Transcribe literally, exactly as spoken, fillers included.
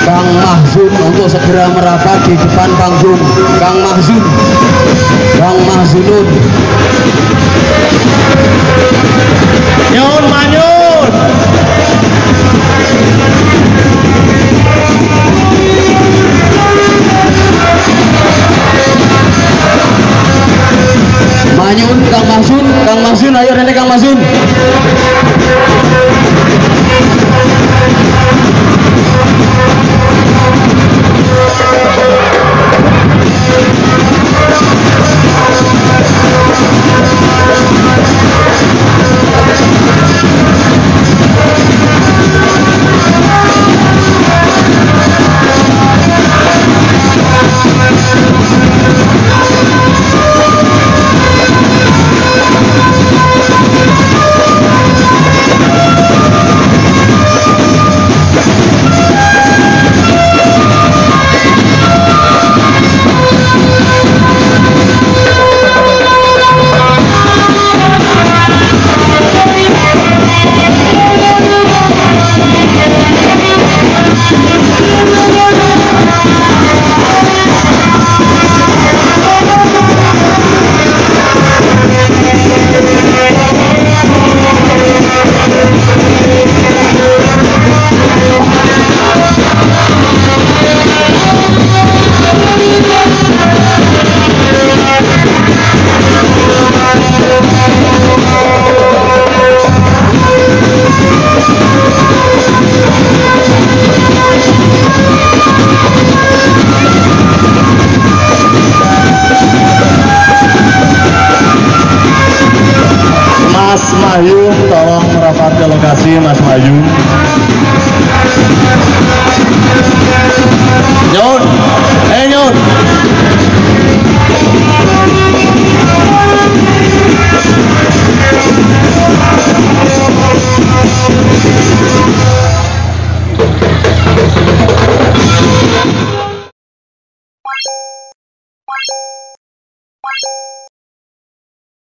Kang Mahzum untuk segera merapat di depan panggung. Kang Mahzum, Kang Mahzunun, Nyun Manyun. Manyun, Kang Mahzun, Kang Mahzun, ayo nenek Kang Mahzun. Mas Mahyu, tolong merapat ke lokasi, Mas Mahyu. Nyun.